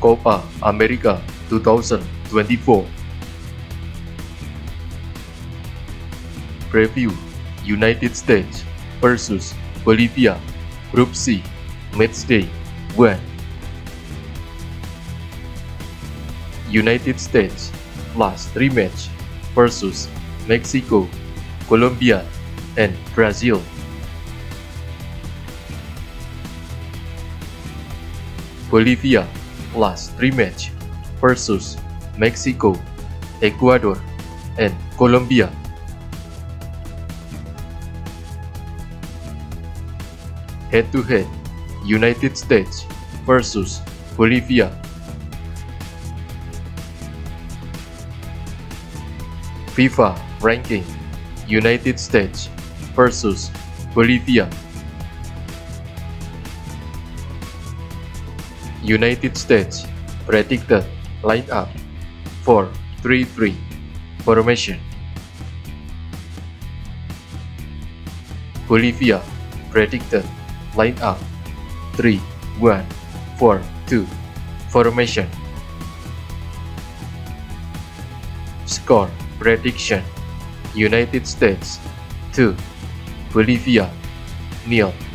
Copa America 2024. Preview: United States versus Bolivia, Group C, Match Day 1. United States last rematch versus Mexico, Colombia, and Brazil. Bolivia last rematch versus Mexico, Ecuador, and Colombia. Head-to-head, United States versus Bolivia. FIFA ranking, United States versus Bolivia. United States predicted lineup 4-3-3 formation. Bolivia predicted lineup 3-1-4-2 formation. Score prediction: United States 2, Bolivia 0.